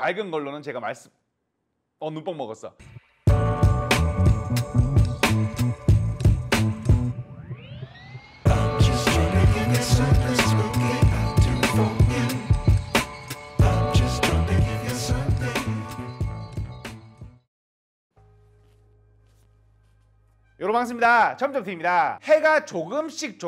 밝은 걸로는 제가 말씀... 눈뽕 먹었어. 여러분 반갑습니다. 점점TV입니다. 해가 조금씩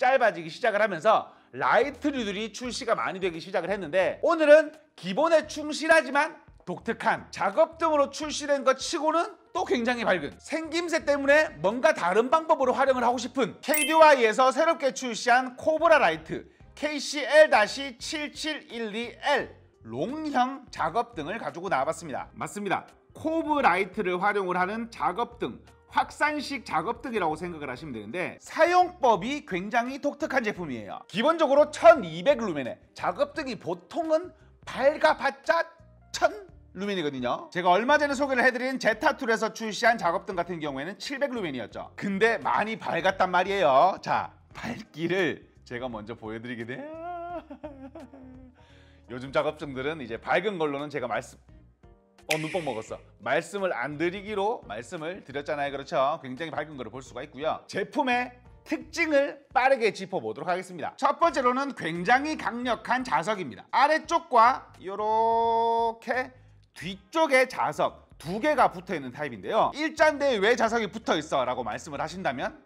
짧아지기 시작을 하면서 라이트류들이 출시가 많이 되기 시작을 했는데, 오늘은 기본에 충실하지만 독특한 작업 등으로 출시된 것 치고는 또 굉장히 밝은, 생김새 때문에 뭔가 다른 방법으로 활용을 하고 싶은 KDY에서 새롭게 출시한 코브라 라이트 KCL-7712L 롱형 작업 등을 가지고 나와봤습니다. 맞습니다. 코브 라이트를 활용을 하는 작업 등, 확산식 작업등이라고 생각을 하시면 되는데, 사용법이 굉장히 독특한 제품이에요. 기본적으로 1200루멘에 작업등이 보통은 밝아봤자 1000루멘이거든요. 제가 얼마 전에 소개를 해드린 제타툴에서 출시한 작업등 같은 경우에는 700루멘이었죠. 근데 많이 밝았단 말이에요. 자, 밝기를 제가 먼저 보여드리게 돼요. 요즘 작업등들은 이제 밝은 걸로는 제가 눈뽕 먹었어. 말씀을 안 드리기로 말씀을 드렸잖아요. 그렇죠? 굉장히 밝은 거를 볼 수가 있고요. 제품의 특징을 빠르게 짚어보도록 하겠습니다. 첫 번째로는 굉장히 강력한 자석입니다. 아래쪽과 이렇게 뒤쪽에 자석 두 개가 붙어있는 타입인데요. 일자인데 왜 자석이 붙어있어? 라고 말씀을 하신다면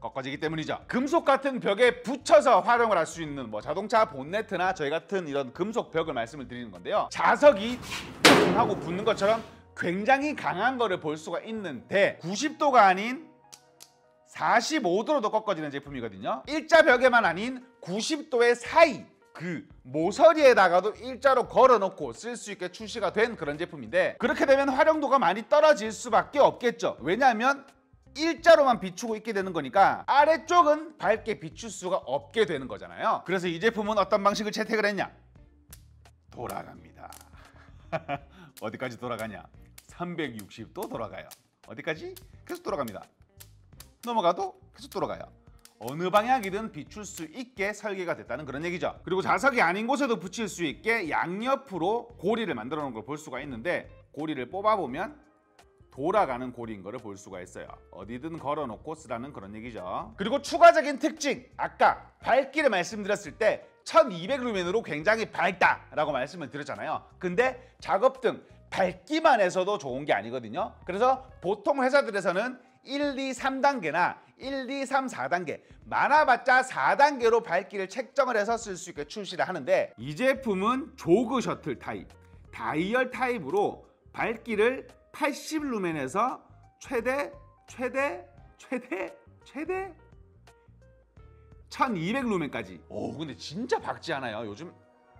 꺾어지기 때문이죠. 금속 같은 벽에 붙여서 활용을 할 수 있는 자동차 본네트나 저희 같은 이런 금속 벽을 말씀을 드리는 건데요. 자석이 하고 붙는 것처럼 굉장히 강한 거를 볼 수가 있는데, 90도가 아닌 45도로도 꺾어지는 제품이거든요. 일자 벽에만 아닌 90도의 사이, 그 모서리에다가도 일자로 걸어놓고 쓸 수 있게 출시가 된 그런 제품인데, 그렇게 되면 활용도가 많이 떨어질 수밖에 없겠죠. 왜냐하면 일자로만 비추고 있게 되는 거니까 아래쪽은 밝게 비출 수가 없게 되는 거잖아요. 그래서 이 제품은 어떤 방식을 채택을 했냐? 돌아갑니다. 어디까지 돌아가냐? 360도 돌아가요. 어디까지? 계속 돌아갑니다. 넘어가도 계속 돌아가요. 어느 방향이든 비출 수 있게 설계가 됐다는 그런 얘기죠. 그리고 자석이 아닌 곳에도 붙일 수 있게 양옆으로 고리를 만들어 놓은 걸 볼 수가 있는데, 고리를 뽑아보면 돌아가는 고리인 거를 볼 수가 있어요. 어디든 걸어놓고 쓰라는 그런 얘기죠. 그리고 추가적인 특징, 아까 밝기를 말씀드렸을 때 1200루멘으로 굉장히 밝다라고 말씀을 드렸잖아요. 근데 작업등 밝기만 해서도 좋은 게 아니거든요. 그래서 보통 회사들에서는 1, 2, 3단계나 1, 2, 3, 4단계, 많아봤자 4단계로 밝기를 책정을 해서 쓸 수 있게 출시를 하는데, 이 제품은 조그 셔틀 타입, 다이얼 타입으로 밝기를 80루멘에서 최대 1200루멘까지. 오, 근데 진짜 밝지 않아요.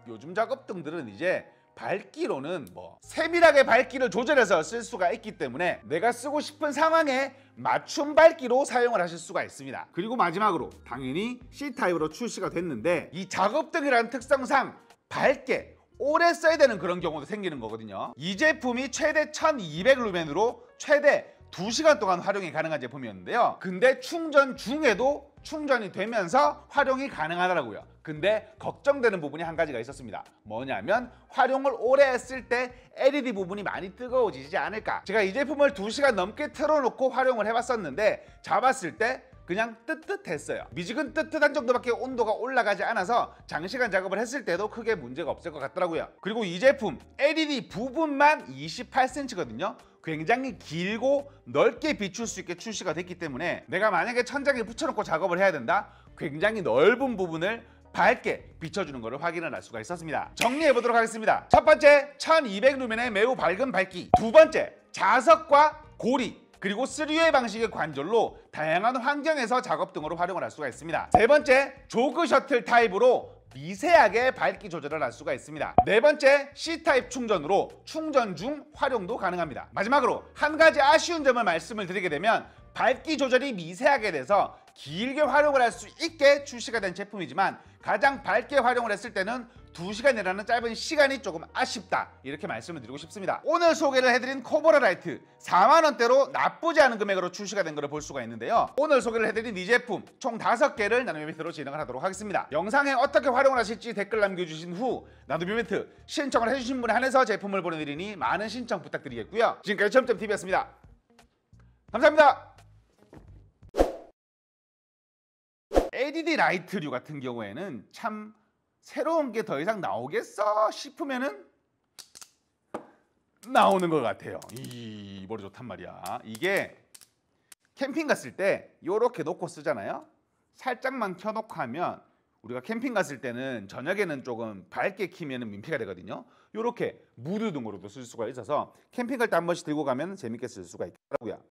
요즘 작업등들은 이제 밝기로는 세밀하게 밝기를 조절해서 쓸 수가 있기 때문에 내가 쓰고 싶은 상황에 맞춤 밝기로 사용을 하실 수가 있습니다. 그리고 마지막으로 당연히 C타입으로 출시가 됐는데, 이 작업등이라는 특성상 밝게 오래 써야 되는 그런 경우도 생기는 거거든요. 이 제품이 최대 1200루멘으로 최대 2시간 동안 활용이 가능한 제품이었는데요. 근데 충전 중에도 충전이 되면서 활용이 가능하더라고요. 근데 걱정되는 부분이 한 가지가 있었습니다. 뭐냐면 활용을 오래 했을 때 LED 부분이 많이 뜨거워지지 않을까. 제가 이 제품을 2시간 넘게 틀어놓고 활용을 해봤었는데, 잡았을 때 그냥 뜨뜻했어요. 미지근 뜨뜻한 정도밖에 온도가 올라가지 않아서 장시간 작업을 했을 때도 크게 문제가 없을 것 같더라고요. 그리고 이 제품 LED 부분만 28cm거든요. 굉장히 길고 넓게 비출 수 있게 출시가 됐기 때문에, 내가 만약에 천장에 붙여놓고 작업을 해야 된다? 굉장히 넓은 부분을 밝게 비춰주는 것을 확인을 할 수가 있었습니다. 정리해보도록 하겠습니다. 첫 번째, 1200루멘의 매우 밝은 밝기. 두 번째, 자석과 고리. 그리고 3웨이 방식의 관절로 다양한 환경에서 작업등으로 활용을 할 수가 있습니다. 세 번째, 조그 셔틀 타입으로 미세하게 밝기 조절을 할 수가 있습니다. 네 번째, C타입 충전으로 충전 중 활용도 가능합니다. 마지막으로 한 가지 아쉬운 점을 말씀을 드리게 되면, 밝기 조절이 미세하게 돼서 길게 활용을 할 수 있게 출시가 된 제품이지만, 가장 밝게 활용을 했을 때는 2시간이라는 짧은 시간이 조금 아쉽다, 이렇게 말씀을 드리고 싶습니다. 오늘 소개를 해드린 코보라 라이트 4만원대로 나쁘지 않은 금액으로 출시가 된 것을 볼 수가 있는데요, 오늘 소개를 해드린 이 제품 총 5개를 나눔 이벤트로 진행을 하도록 하겠습니다. 영상에 어떻게 활용을 하실지 댓글 남겨주신 후 나눔 이벤트 신청을 해주신 분에 한해서 제품을 보내드리니 많은 신청 부탁드리겠고요. 지금까지 점점TV였습니다. 감사합니다. LED 라이트류 같은 경우에는 참 새로운 게 더 이상 나오겠어 싶으면은 나오는 것 같아요. 이 머리 좋단 말이야. 이게 캠핑 갔을 때 요렇게 놓고 쓰잖아요. 살짝만 켜놓고 하면, 우리가 캠핑 갔을 때는 저녁에는 조금 밝게 키면 민폐가 되거든요. 요렇게 무드 등으로도 쓸 수가 있어서 캠핑 갈 때 한 번씩 들고 가면 재밌게 쓸 수가 있더라고요.